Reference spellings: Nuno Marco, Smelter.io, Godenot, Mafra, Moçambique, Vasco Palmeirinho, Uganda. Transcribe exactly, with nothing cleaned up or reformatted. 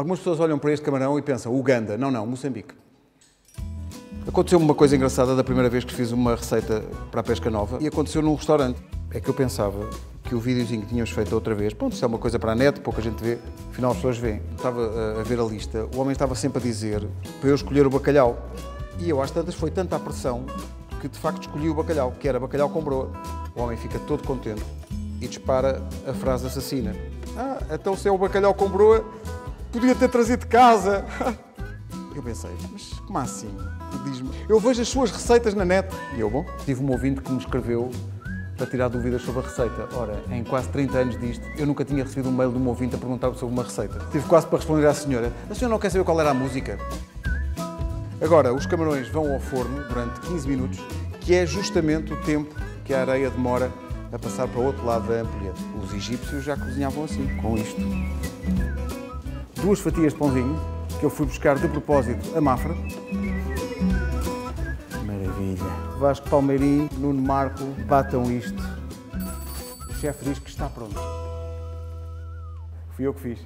Algumas pessoas olham para este camarão e pensam, Uganda, não, não, Moçambique. Aconteceu-me uma coisa engraçada da primeira vez que fiz uma receita para a pesca nova e aconteceu num restaurante. É que eu pensava que o videozinho que tínhamos feito outra vez, pronto, isso é uma coisa para a net, pouca gente vê, afinal as pessoas veem. Estava a ver a lista, o homem estava sempre a dizer para eu escolher o bacalhau. E eu às tantas foi tanta a pressão que de facto escolhi o bacalhau, que era bacalhau com broa. O homem fica todo contente e dispara a frase assassina. Ah, então se é o bacalhau com broa, podia ter trazido de casa. Eu pensei, mas como assim? Diz-me, eu vejo as suas receitas na net. E eu, bom, tive um ouvinte que me escreveu para tirar dúvidas sobre a receita. Ora, em quase trinta anos disto, eu nunca tinha recebido um mail de um ouvinte a perguntar sobre uma receita. Tive quase para responder à senhora, a senhora não quer saber qual era a música? Agora, os camarões vão ao forno durante quinze minutos, que é justamente o tempo que a areia demora a passar para o outro lado da ampulheta. Os egípcios já cozinhavam assim, com isto. Duas fatias de pãozinho, que eu fui buscar de propósito a Mafra. Maravilha. Vasco Palmeirinho, Nuno Marco, batam isto. O chefe diz que está pronto. Fui eu que fiz.